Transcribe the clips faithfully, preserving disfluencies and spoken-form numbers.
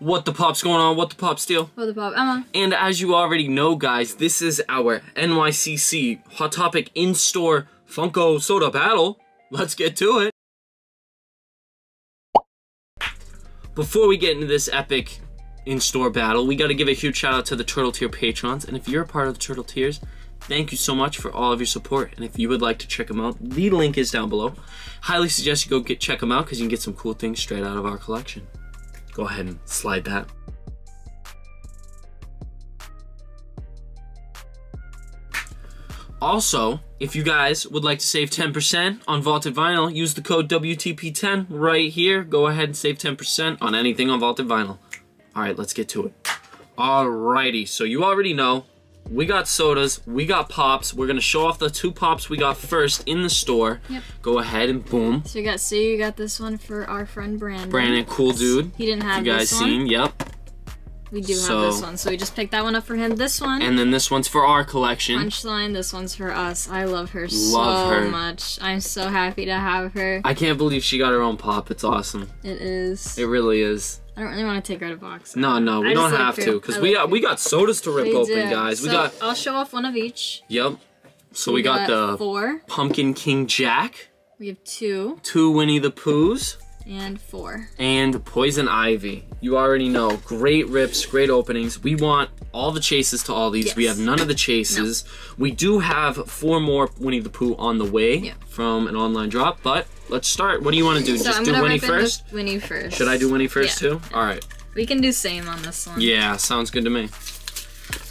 What the Pop's going on? What the Pop, Steel? What the Pop, Emma. And as you already know, guys, this is our N Y C C Hot Topic in-store Funko Soda battle. Let's get to it. Before we get into this epic in-store battle, we got to give a huge shout out to the Turtle Tier patrons. And if you're a part of the Turtle Tiers, thank you so much for all of your support. And if you would like to check them out, the link is down below. Highly suggest you go get check them out because you can get some cool things straight out of our collection. Go ahead and slide that. Also, if you guys would like to save ten percent on vaulted vinyl, use the code W T P ten right here. Go ahead and save ten percent on anything on vaulted vinyl. All right, let's get to it. Alrighty, so you already know, we got sodas, we got pops. We're gonna show off the two pops we got first in the store. Yep. Go ahead and boom. So you got, so you got this one for our friend Brandon. Brandon, cool dude. He didn't have this one. You guys seen? Yep. We do so, have this one, so we just picked that one up for him. This one. And then this one's for our collection. Punchline, this one's for us. I love her love so her. much. I'm so happy to have her. I can't believe she got her own pop. It's awesome. It is. It really is. I don't really want to take her out of the box. No, no, we don't have to, because we got we got sodas to rip open, guys. We got. I'll show off one of each. Yep. So we got the four Pumpkin King Jack. We have two. Two Winnie the Poohs. And four. And Poison Ivy. You already know. Great rips, great openings. We want all the chases to all these. Yes. We have none of the chases. No. We do have four more Winnie the Pooh on the way yeah. from an online drop, but let's start. What do you want to do? So Just I'm do Winnie first? Winnie first. Should I do Winnie first yeah. too? All right. We can do same on this one. Yeah, sounds good to me.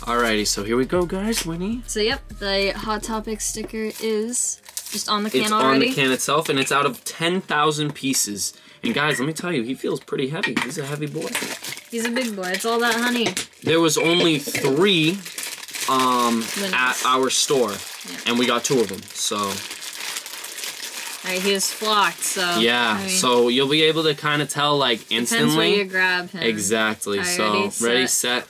Alrighty, so here we go, guys. Winnie. So, yep, the Hot Topic sticker is just on the can it's already. It's on the can itself, and it's out of ten thousand pieces. And guys, let me tell you, he feels pretty heavy. He's a heavy boy. He's a big boy. It's all that honey. There was only three um, at our store, yeah. and we got two of them. So, all right, he was flocked. So yeah, I mean, so you'll be able to kind of tell like instantly. Depends where you grab him. Exactly. All so ready, set. Ready, set.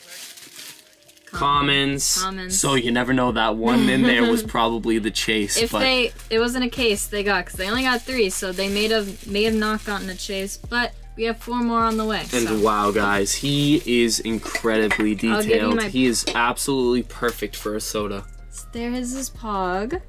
Commons. Commons. So you never know, that one in there was probably the chase. If but they, it wasn't a case they got, because they only got three, so they may have may have not gotten a chase. But we have four more on the way. And so. Wow, guys, he is incredibly detailed. He is absolutely perfect for a soda. So there is his pog.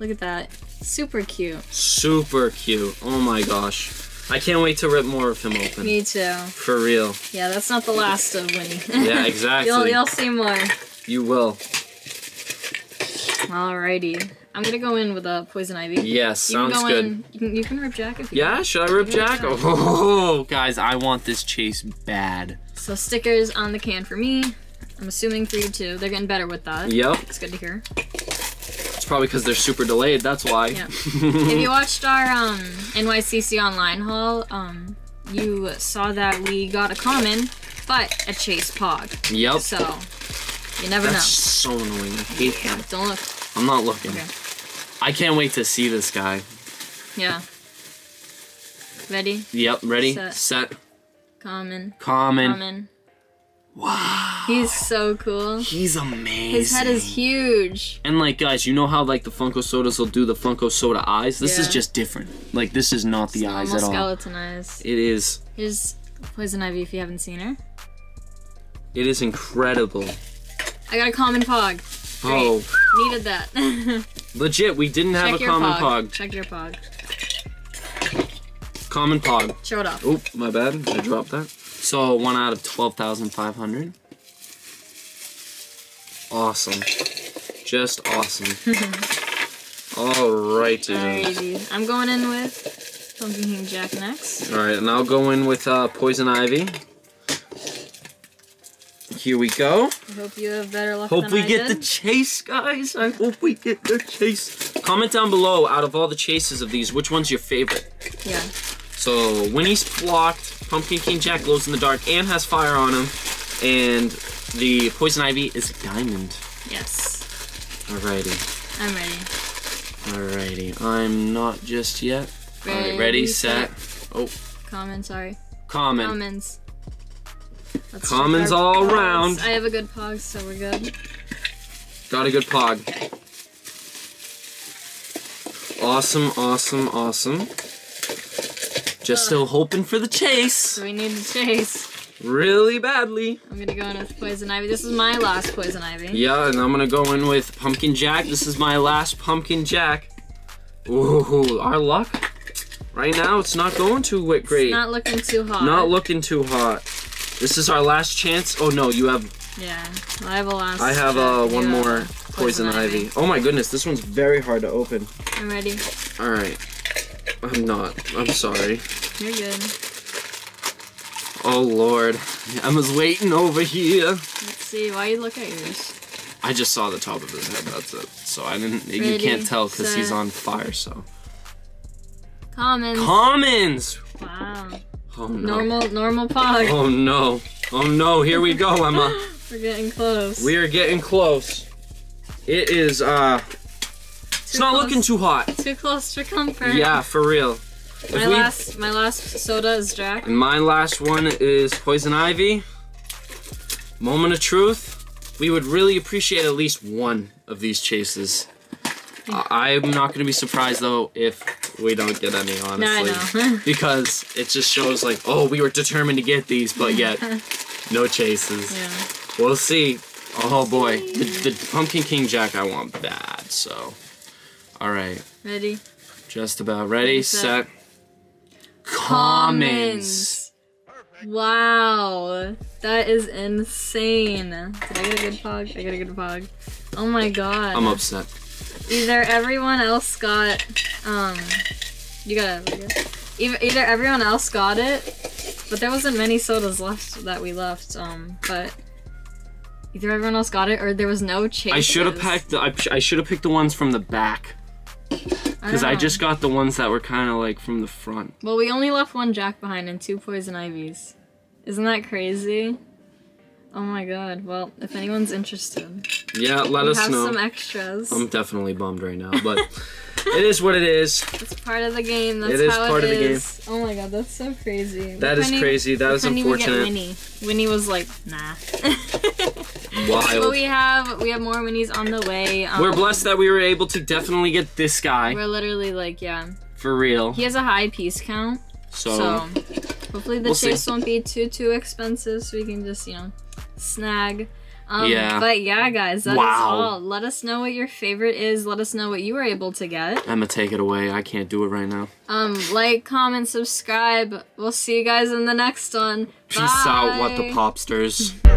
Look at that, super cute. Super cute. Oh my gosh. I can't wait to rip more of him open. Me too. For real. Yeah, that's not the last of Winnie. Yeah, exactly. You'll, you'll see more. You will. Alrighty. I'm going to go in with a Poison Ivy. Yes, yeah, sounds go good. In, you, can, you can rip Jack if you yeah, want. Yeah, should I rip Jack? Rip Jack? Oh, guys, I want this chase bad. So stickers on the can for me. I'm assuming for you too. They're getting better with that. Yep. It's good to hear. Probably because they're super delayed, that's why. Yeah. If you watched our um, N Y C C online haul, um, you saw that we got a common, but a chase pog. Yep. So, you never that's know. so annoying. I hate yeah, that. Don't look. I'm not looking. Okay. I can't wait to see this guy. Yeah. Ready? Yep, ready, set. set. Common. Common. Common. Wow. He's so cool. He's amazing. His head is huge. And like, guys, you know how like the Funko Sodas will do the Funko Soda eyes? This yeah. is just different. Like, this is not the it's eyes at all. Skeleton eyes. It is. Here's Poison Ivy if you haven't seen her. It is incredible. I got a common pog. Great. Oh. Needed that. Legit, we didn't Check have a common pog. pog. Check your pog. Common pog. Show it off. Oop, my bad. I dropped that. So, one out of twelve thousand five hundred. Awesome. Just awesome. Alright, dude. Alrighty. I'm going in with Pumpkin King Jack next. Alright, and I'll go in with uh, Poison Ivy. Here we go. I hope you have better luck Hope than we I get did. the chase, guys. I hope we get the chase. Comment down below, out of all the chases of these, which one's your favorite? Yeah. So, Winnie's flocked, Pumpkin King Jack glows in the dark and has fire on him, and the Poison Ivy is a diamond. Yes. Alrighty. I'm ready. Alrighty. I'm not just yet. Ready, right, ready set. set. Oh. Common, sorry. Common. Commons. Let's Commons all pogs. around. I have a good pog, so we're good. Got a good pog. Okay. Awesome, awesome, awesome. Just still hoping for the chase. We need to chase. Really badly. I'm gonna go in with Poison Ivy. This is my last Poison Ivy. Yeah, and I'm gonna go in with Pumpkin Jack. This is my last Pumpkin Jack. Ooh, our luck. Right now, it's not going too great. It's not looking too hot. Not looking too hot. This is our last chance. Oh no, you have... Yeah, I have a last I have uh, one yeah. more Poison, Poison Ivy. Ivy. Oh my goodness, this one's very hard to open. I'm ready. All right. I'm not. I'm sorry. You're good. Oh Lord, Emma's waiting over here. Let's see, why you look at yours? I just saw the top of his head, that's it. So I didn't, Ready, you can't tell because so. he's on fire, so. Commons. Commons! Wow. Oh no. Normal, normal pod. Oh no. Oh no, here we go, Emma. We're getting close. We are getting close. It is, uh, too it's not close. looking too hot. Too close for comfort. Yeah, for real. If my we, last my last soda is Jack. And my last one is Poison Ivy. Moment of truth. We would really appreciate at least one of these chases. Uh, I'm not going to be surprised, though, if we don't get any, honestly. No, I know. Because it just shows, like, oh, we were determined to get these, but yet no chases. Yeah. We'll see. Oh, boy. The, the Pumpkin King Jack I want bad, so. All right. Ready? Just about ready, set. set. Commons. Perfect. Wow, that is insane. Did I get a good pog? I got a good pog. Oh my god. I'm upset. Either everyone else got, um, you gotta, either, either everyone else got it, but there wasn't many sodas left that we left, um, but either everyone else got it or there was no chase. I should have packed the, I, I should have picked the ones from the back. Because I, I just got the ones that were kind of like from the front. Well, we only left one Jack behind and two Poison Ivies. Isn't that crazy? Oh my god. Well, if anyone's interested. Yeah, let us know. We have some extras. I'm definitely bummed right now, but it is what it is. It's part of the game. That's how it is. It is part of the game. Oh my god, that's so crazy. That is crazy. That is unfortunate. Winnie. Winnie was like, nah. Wild. But we have we have more Winnies on the way. Um, we're blessed that we were able to definitely get this guy. We're literally like, yeah. For real. He has a high piece count. So, so hopefully the we'll chase see. won't be too too expensive, so we can just, you know, snag. Um, yeah. But yeah, guys, that wow. is all. Let us know what your favorite is. Let us know what you were able to get. I'm gonna take it away. I can't do it right now. Um, like, comment, subscribe. We'll see you guys in the next one. Peace Bye. out, What the Popsters.